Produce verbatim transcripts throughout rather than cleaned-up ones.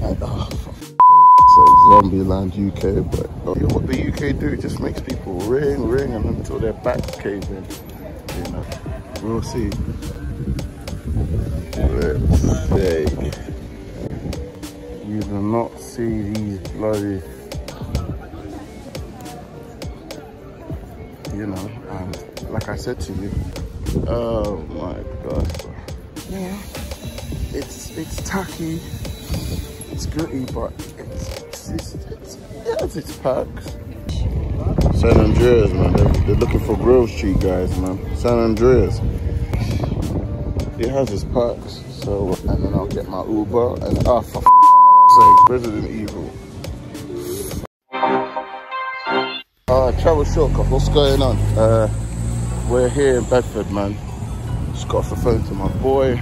Like, oh, for f***ing sake, Zombieland U K, but oh, you know what the U K do? It just makes people ring, ring, and until their backs cave in. You know, we'll see. Let's see. You do not see these bloody, you know, and like I said to you, oh my gosh. Yeah, it's it's tacky, it's gritty, but it's it's, it's, it's it has its perks. San Andreas, man, they're, they're looking for Grove Street guys, man. San Andreas, it has its perks. So, and then I'll get my Uber, and ah, oh, for f***ing sake, Resident Evil. Ah, Travel Shortcuts, what's going on? Uh, we're here in Bedford, man. Just got off the phone to my boy.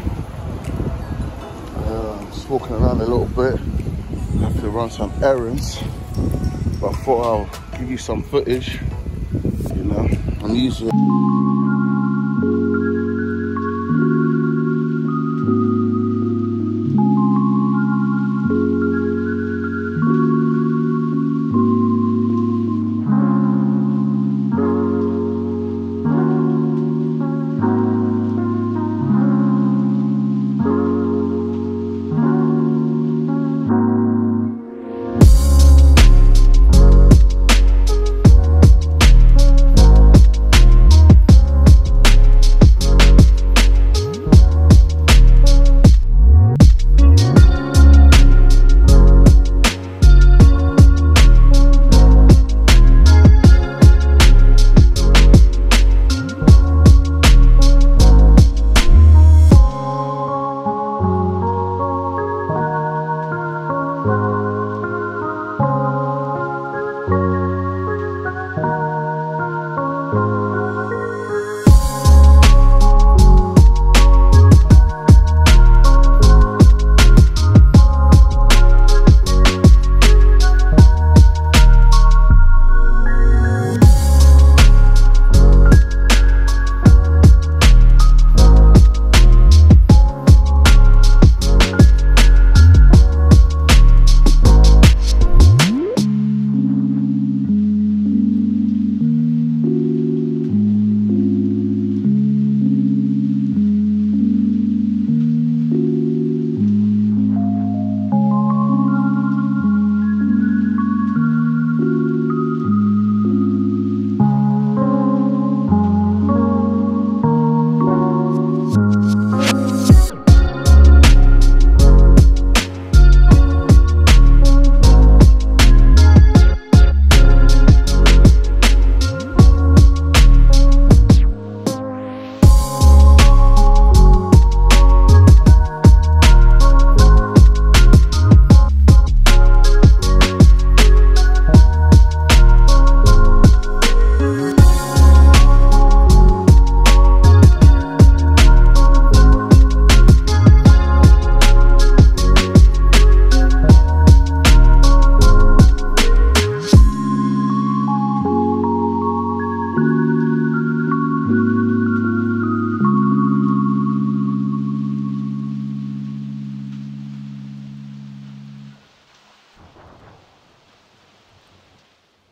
Uh, just walking around a little bit. Have to run some errands, but I thought I'll give you some footage. You know, I'm using.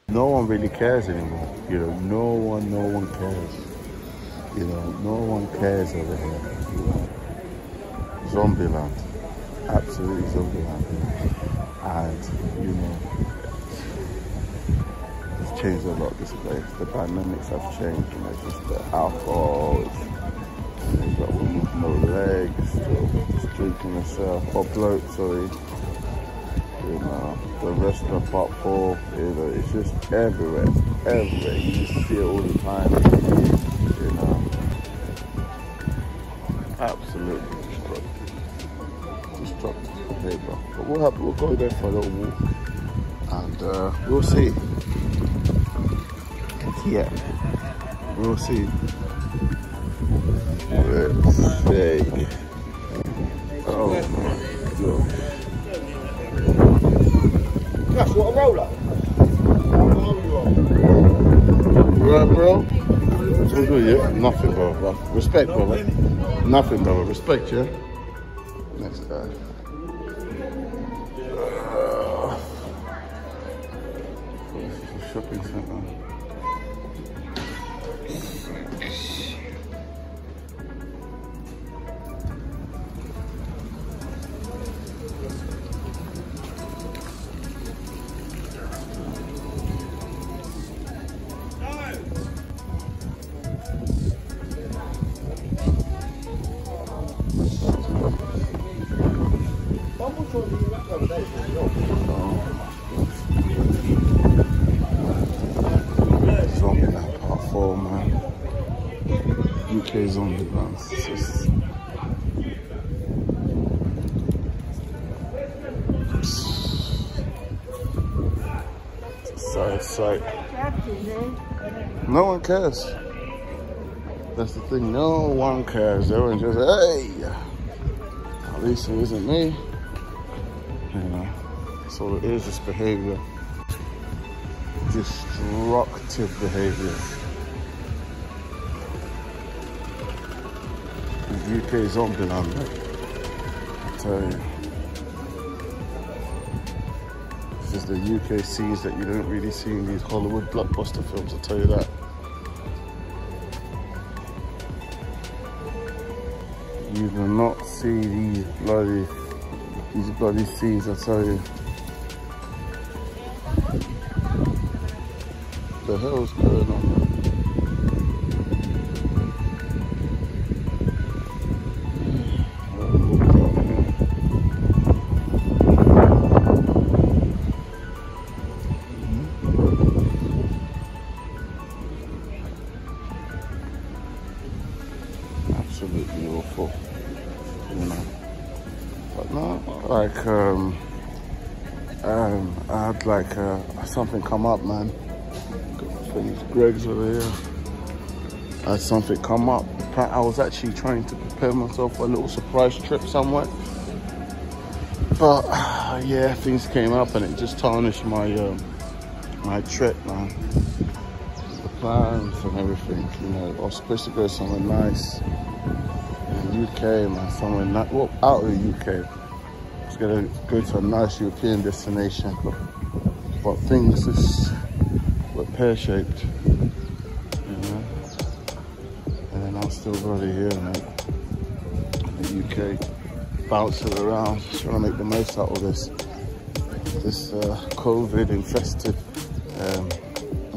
No one really cares anymore, you know, no one, no one cares, you know, no one cares over here, you know, Zombieland, absolutely Zombieland, and, you know, it's changed a lot, this place, the dynamics have changed, you know, just the alcohol, you know, you've got women with no legs, so just drinking yourself, or bloat, sorry. You know, the restaurant part four, you know, it's just everywhere, everywhere, you just see it all the time, you know, absolutely destructive, destructive behavior, but we'll, have, we'll go there for a little walk, and uh, we'll see, yeah, we'll see, let's see, oh my god. That's what a roller. You alright, bro? It's all good, yeah? Nothing, bro. Respect, brother. Nothing, brother. Respect, yeah? Next guy. shopping centre. Zombieland. It's just... it's a sad sight. No one cares. That's the thing. No one cares. Everyone's just hey. At least it isn't me. You know. That's all it is. This behaviour. Destructive behaviour. U K Zombieland, I tell you. This is the U K scenes that you don't really see in these Hollywood blockbuster films, I'll tell you that. You do not see these bloody, these bloody scenes, I tell you. What the hell is going on? Like uh, something come up, man. I think it's Greg's over here. I had something come up. I was actually trying to prepare myself for a little surprise trip somewhere, but uh, yeah, things came up and it just tarnished my um, my trip, man. The plans and everything, you know. I was supposed to go somewhere nice in the U K, man. Somewhere not well out of the U K. I was gonna go to a nice European destination. But things just were pear-shaped, you know, and then I'm still bloody here, mate, in the U K, bouncing around, trying to make the most out of this, this uh, COVID-infested um,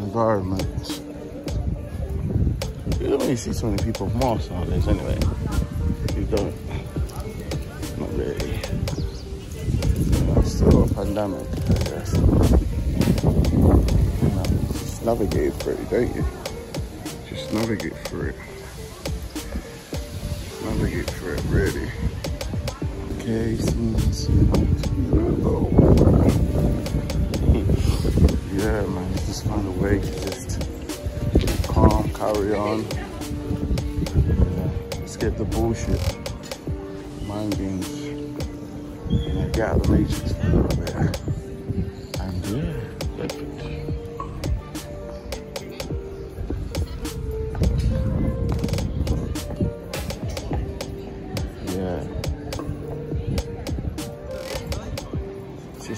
environment. You don't really see so many people with masks nowadays, anyway. You don't, not really. It's still a pandemic, I guess. Navigate through it, don't you? Just navigate through it. Navigate through it, really. Okay, scenes. Yeah, man, just find a way to just calm, carry on. Let's get the bullshit. Mind games. And get out of the matrix a little bit. And yeah, perfect.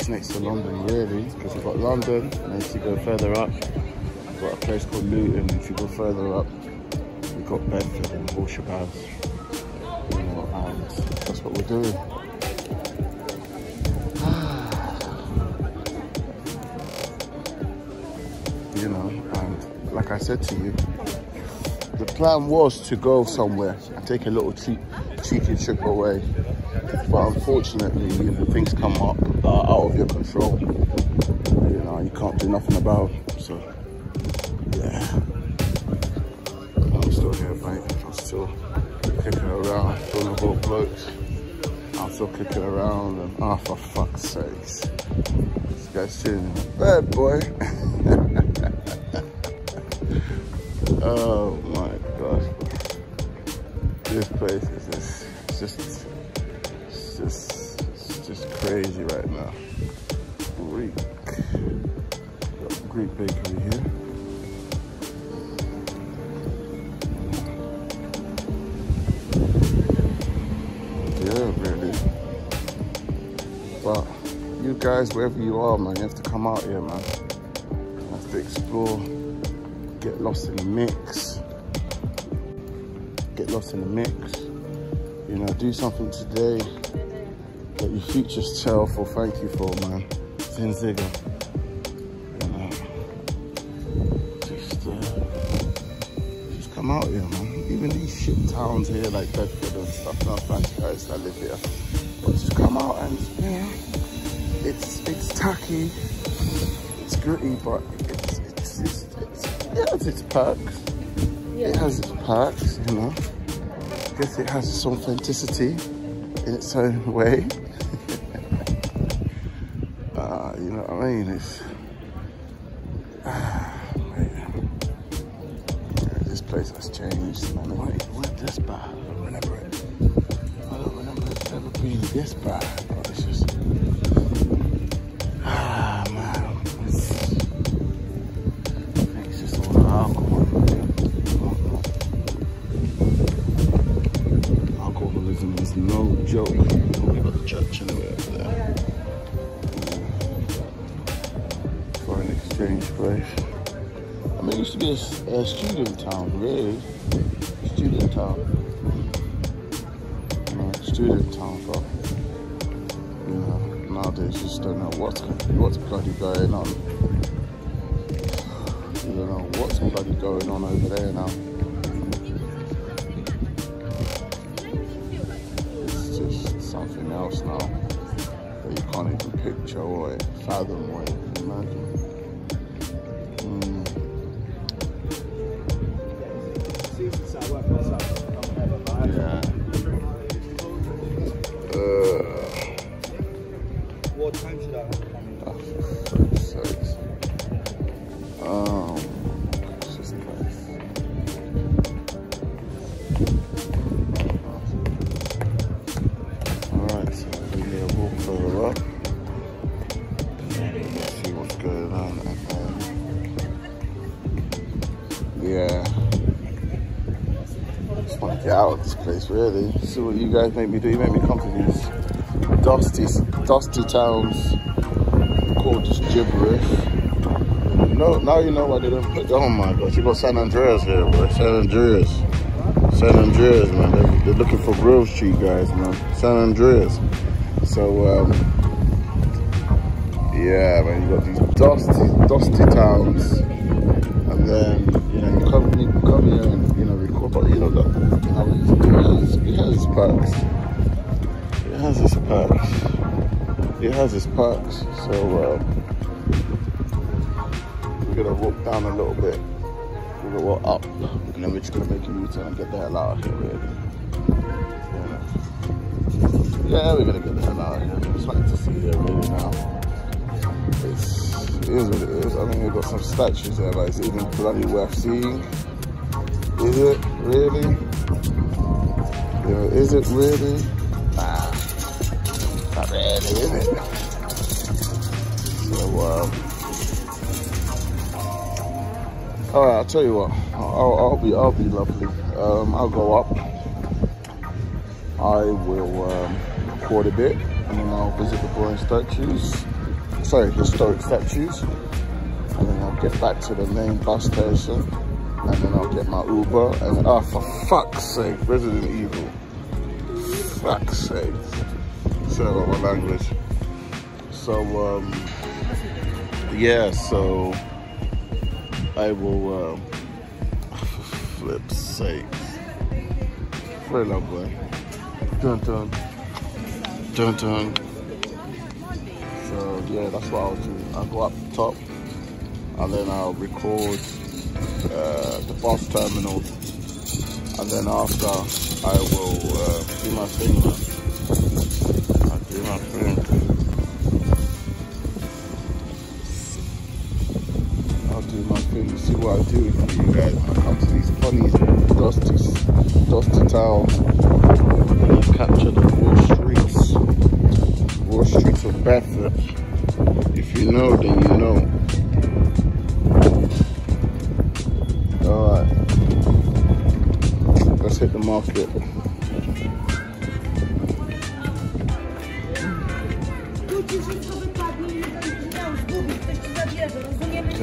Next to London, really, because you've got London, and then if you go further up, you've got a place called Luton. If you go further up, you've got Bedford and Worsham House, you know, and that's what we're doing. You know, and like I said to you, the plan was to go somewhere and take a little cheap, cheeky trip away, but unfortunately, you know, things come up that are out of your control. You know, you can't do nothing about it. So, yeah, I'm still here, mate. I'm still kicking around, full of old blokes. I'm still kicking around, and ah, oh, for fuck's sakes, this guy's sitting bad boy. Oh my gosh, this place is just, it's just, it's just, it's just crazy right now. Greek, got Greek bakery here. Yeah, really. But you guys, wherever you are, man, you have to come out here, man. You have to to explore, get lost in the mix, get lost in the mix, you know, do something today that your future self will thank you for, man. Ten zigger. You know, just, uh, just come out here, man. Even these shit towns here like Bedford and stuff, not fancy guys that live here. But just come out and, you know, it's, it's tacky, it's gritty, but it's, it's, it's, it's, it has its perks. Yeah. It has its perks, you know. I guess it has its authenticity in its own way. uh, you know what I mean? It's, uh, man. Yeah, this place has changed, man. Wait, went this bad? I don't remember it. I don't remember it's ever been this bad. But it's just... Ah, man. It's, I think it's just all the alcohol. Alcoholism is no joke. We've got the church anyway over there. Foreign exchange place. I mean, it used to be a, a student town, really. Student town. You know, student town, bro. You know. Nowadays, just don't know what's what's bloody going on. You don't know what's bloody going on over there now. It's just something else now that you can't even picture or fathom or imagine. Mm. Yeah. Uh, What time should I have come? Oh, for fuck's sakes. Oh, it's just nice. Alright, so we're going to walk further up. Let's see what's going on. And then, yeah. I just want to get out of this place, really. See what you guys make me do. You make me come to these dusty, dusty towns called just gibberish. No, now you know why they don't put. Oh my gosh, you got San Andreas here, boy. San Andreas, San Andreas, man. They're, they're looking for Grove Street guys, man. San Andreas. So, um, yeah, man. You got these dusty, dusty towns, and then you know you come, you come here and you know record, but you know that it has its perks. It has its perks. It has its perks. So um, we're gonna walk down a little bit. We're gonna walk up, and then we're just gonna make a U-turn and get the hell out of here, really. Yeah, yeah, we're gonna get the hell out of here. It's like to see here really now. It's, it is what it is. I mean, we've got some statues there, but it's even bloody worth seeing. Is it really? You know, is it really? Nah. Not really, is it? So, um, all right, I'll tell you what. I'll, I'll be, I'll be lovely. Um, I'll go up. I will um, record a bit, and then I'll visit the bronze statues. Sorry, historic statues. And then I'll get back to the main bus station, and then I'll get my Uber. And ah, oh, for fuck's sake, Resident Evil. Fuck's sake. So, my language. So, um, yeah, so I will, um, flip sakes. Very lovely. Dun dun. Dun dun. So, yeah, that's what I'll do. I'll go up the top and then I'll record uh, the bus terminal. And then after, I will uh, do my thing. I'll do my thing. I'll do my thing. See what I do with you guys. I come to these funny, dusty, dusty towns. And I capture the war streets. War streets of Bedford. If you know, then you know. Alright. Let's hit the market.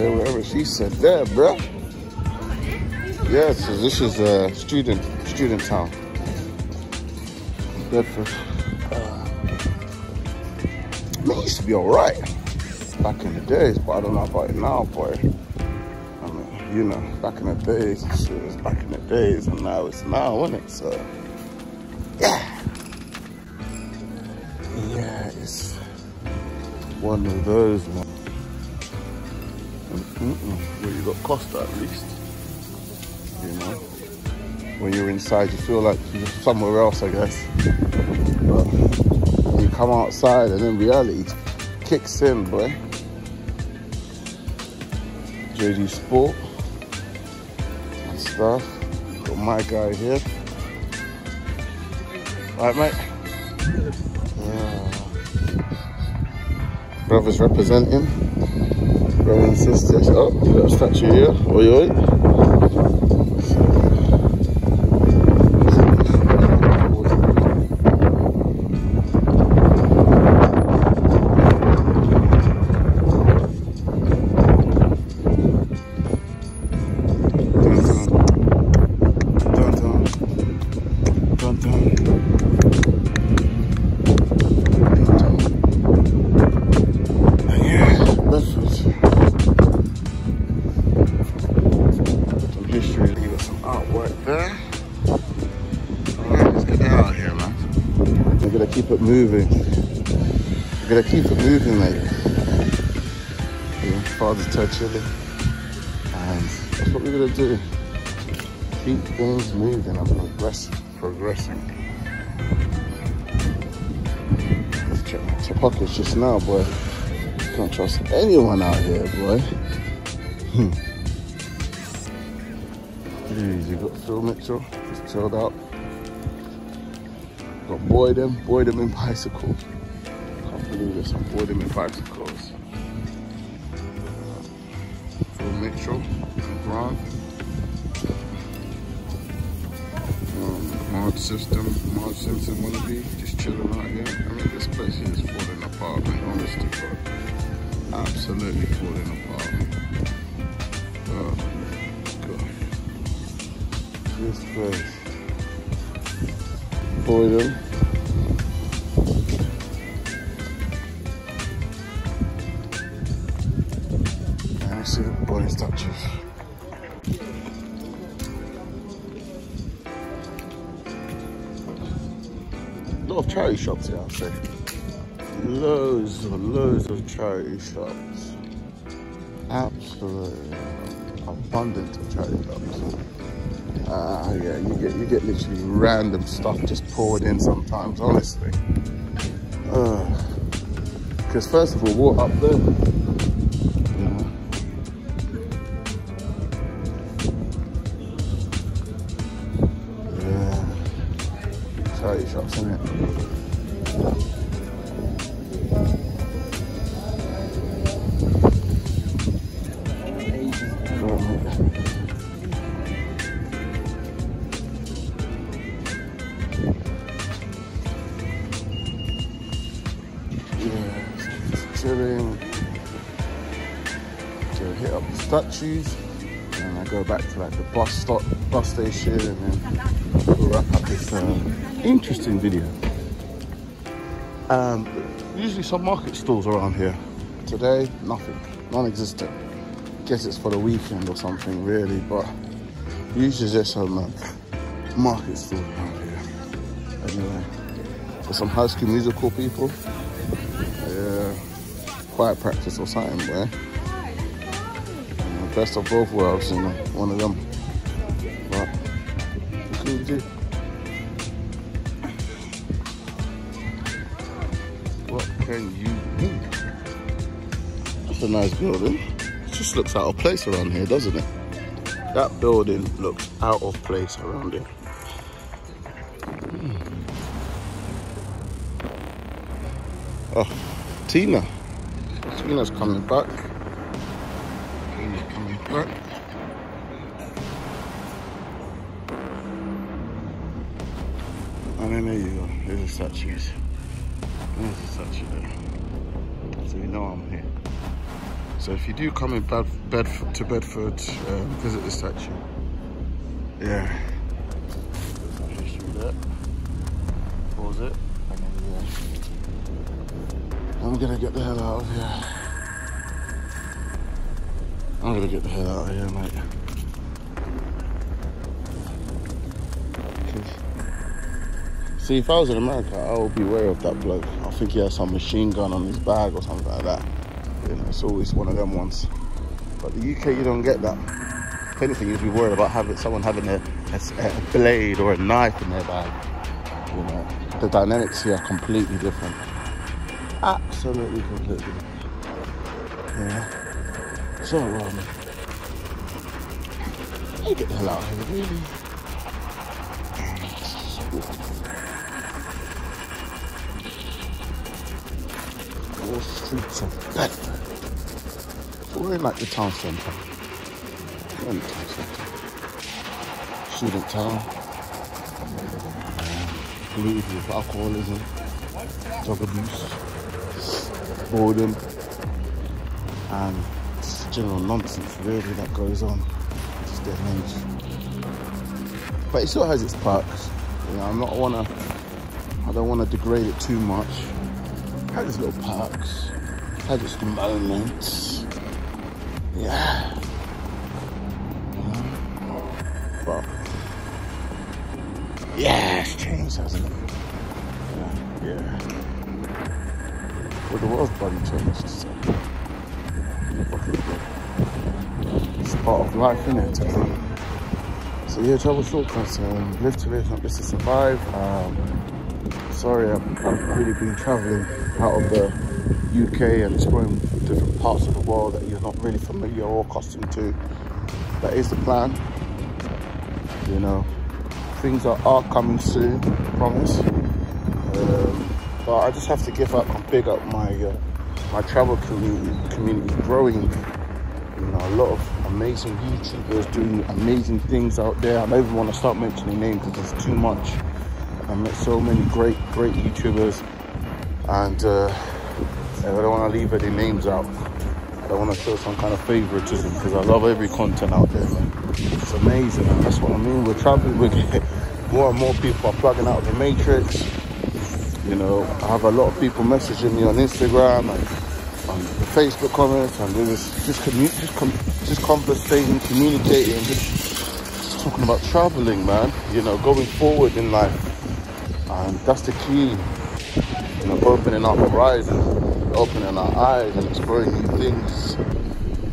Okay, whatever she said there, bro. Yeah, so this is a student, student town. Bedford. Uh, man, it used to be alright back in the days, but I don't know about it now, boy. I mean, you know, back in the days, shit was back in the days, and now it's now, isn't it? So, yeah. Yeah, it's one of those ones. Mm-mm. Well, you got Costa at least, you know. When you're inside, you feel like you're somewhere else, I guess. But you come outside, and then reality kicks in, boy. J D Sport and stuff. Got my guy here. Right, mate. Yeah. Brothers representing. Brother and sisters. Oh, you got a statue here. Oi, oi. Moving. You gotta keep it moving, mate. Yeah, father's touching, and that's what we're gonna do. Keep things moving and progressing. Progressing. Let's check my pockets just now, boy. Can't trust anyone out here, boy. Jeez, you got Phil Mitchell just chilled out. Got boy them, boy them in bicycles. Can't believe this, I'm boy them in bicycles. Phil Mitchell and Grant. Um, Marge System, Marge Simpson wannabe, just chilling out here. I mean, this place is falling apart, man, honestly, bro. Absolutely falling apart. Oh, God. This place. Boy them. I see the boy statues. A lot of charity shops here, I'd say. Loads and loads of charity shops. Absolutely abundant of charity shops. Ah, uh, yeah, you get you get literally random stuff just poured in sometimes, honestly. Because uh, first of all, we're up there. Yeah. Yeah. Charity shops, innit? Statues, and I go back to like the bus stop, bus station, and then we'll wrap up this um, interesting video. Um, usually some market stalls around here. Today, nothing, non-existent. Guess it's for the weekend or something, really. But usually there's some um, market stalls around here. Anyway, for some high school musical people, yeah, choir practice or something, there. Best of both worlds, you know, one of them. But what can you do? What can you do? That's a nice building. It just looks out of place around here, doesn't it? That building looks out of place around here. Hmm. Oh, Tina. Tina's coming back. Right. And then there you go, there's a statue. There's a statue there. So you know I'm here. So if you do come in Bedford, to Bedford, uh, visit the statue. Yeah. Just do that. Pause it. I'm gonna get the hell out of here. I'm gonna get the hell out of here, mate. See, if I was in America, I would be wary of that bloke. I think he has some machine gun on his bag or something like that. You know, it's always one of them ones. But the U K, you don't get that. If anything, you'd be worried about having someone having a, a, a blade or a knife in their bag. You know, the dynamics here are completely different. Absolutely completely different. Yeah. So, um, I get the hell out of here, really. All streets of Bedford. So we're in like the town centre. We're in the town centre. Student town. Polluted um, with alcoholism, drug abuse, boredom, and just general nonsense really that goes on in this day and age. But it still has its perks. You know, I'm not wanna. I don't want to degrade it too much. Had its little parks, had its moments, yeah. yeah. But yeah, it's changed, hasn't it? Yeah. yeah. Well, the world's bloody changed. So. It's part of life, isn't it? So yeah, travel shortcuts. Um, live to live, not just to survive. Um, sorry, I've, I've really been travelling out of the U K and exploring different parts of the world that you're not really familiar or accustomed to. That is the plan. You know, things are, are coming soon, I promise. Um, but I just have to give up and big up my uh, my travel community. Community growing. You know, a lot of amazing YouTubers doing amazing things out there. I don't even want to start mentioning names because it's too much. I met so many great, great YouTubers, and uh, I don't want to leave any names out. I don't want to show some kind of favoritism because I love every content out there. It's amazing, and that's what I mean. We're traveling, we're getting more and more people are plugging out of the matrix. You know, I have a lot of people messaging me on Instagram and on Facebook comments, and just just just, com just conversating, communicating, just, just talking about traveling, man. You know, going forward in life, and that's the key. You know, opening our horizons, opening our eyes, and exploring new things.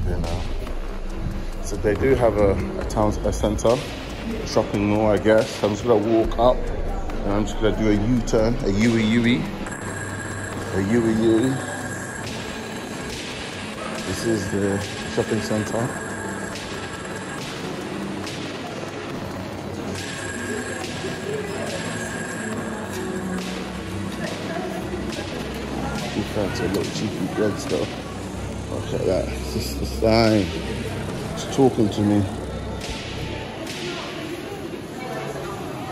You know, so they do have a, a town centre, shopping mall, I guess. I'm just gonna walk up, and I'm just gonna do a U-turn, a U-E-U-E, a U-E-U-E. This is the shopping centre. You fancy a little cheeky bread stuff. Oh, check that. It's just the sign. It's talking to me.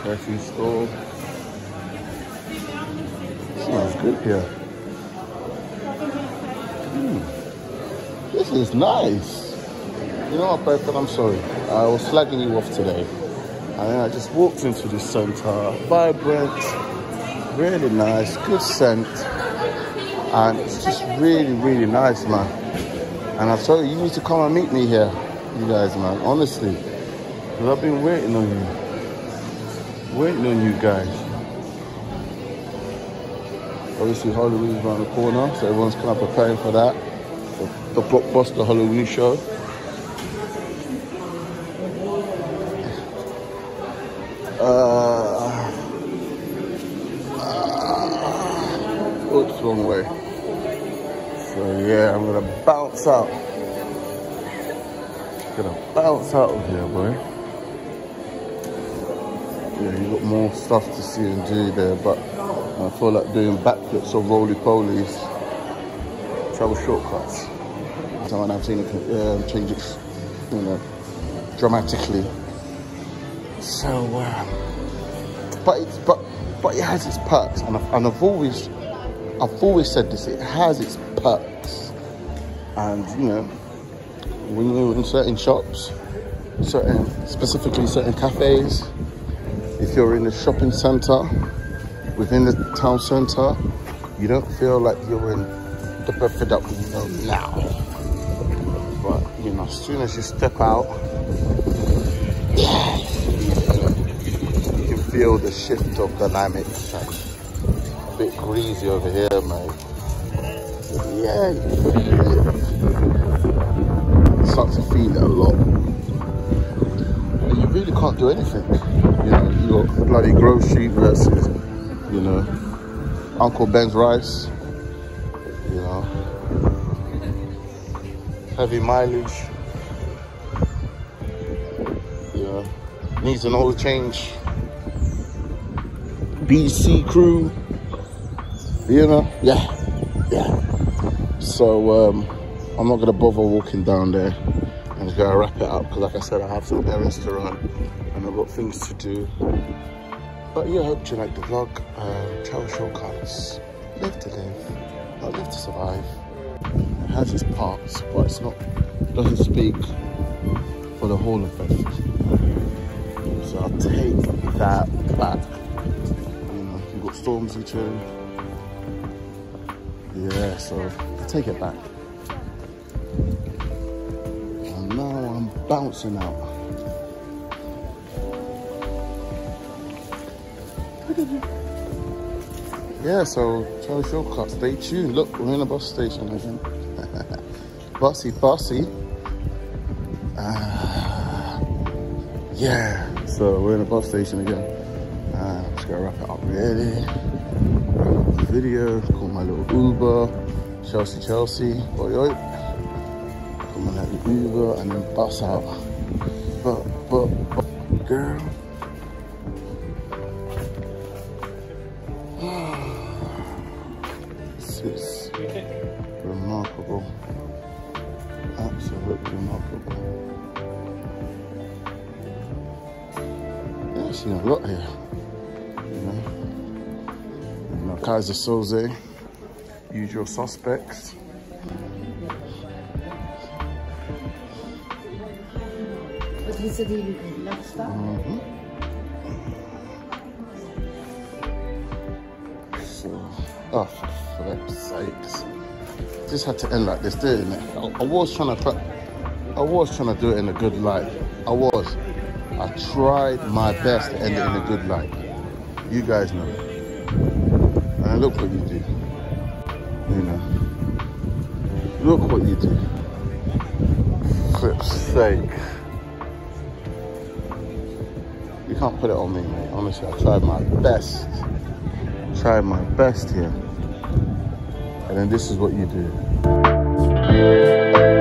Perfume store. Smells good here. Mm. This is nice. You know what, Bedford, I'm sorry. I was slagging you off today. And then I just walked into this centre. Vibrant, really nice, good scent. And it's just really, really nice, man. And I told you, you need to come and meet me here, you guys, man, honestly. Because I've been waiting on you. Waiting on you guys. Obviously, Halloween's around the corner, so everyone's kind of preparing for that. The blockbuster Halloween show. Uh, uh, oops, wrong way. So yeah, I'm gonna bounce out. Gonna bounce out of here, boy. Yeah, you got more stuff to see and do there, but I feel like doing backflips or roly polies. Travel shortcuts. So I've seen it uh, change it, you know, dramatically. So, uh, but it's but but it has its perks, and I've, and I've always I've always said this. It has its perks. And, you know, when you're in certain shops, certain, specifically certain cafes, if you're in the shopping centre, within the town centre, you don't feel like you're in the Bedford that we know now. But, you know, as soon as you step out, yeah, you can feel the shift of dynamics. A bit greasy over here, mate. Yeah, you start to feel it a lot. And you really can't do anything. You know, you got bloody grocery versus, you know, Uncle Ben's rice, you know, heavy mileage, you know, needs an oil change, B C crew, you know, yeah, yeah. So um, I'm not going to bother walking down there and just going to wrap it up because, like I said, I have some errands to run and I've got things to do. But yeah, I hope you like the vlog. Uh, travel shortcuts. Live to live. Not live to survive. It has its parts, but it's not, doesn't speak for the whole of it. So I'll take that back. You know, you've got storms return. Yeah, so I'll take it back. And now I'm bouncing out. Yeah, so Travel Shortcuts, stay tuned. Look, we're in a bus station, I think. Bussy, bussy. Uh, yeah, so we're in a bus station again. Uh, just gotta wrap it up, really. Wrap up the video, call my little Uber. Chelsea, Chelsea. Oi, oi. Call my little Uber and then bus out. But, but, but girl. It's remarkable, absolutely remarkable. Yeah, I've seen a lot here, you know. You know, Kaiser Soze, Usual Suspects. But he said he loves that. Mm-hmm. Oh, for flip's sakes. Just had to end like this, didn't it? I, I was trying to I was trying to do it in a good light. I was. I tried my best to end it in a good light. You guys know it. And look what you do. You know. Look what you do. Flip's sake. You can't put it on me, mate. Honestly, I tried my best. Try my best here, and then this is what you do.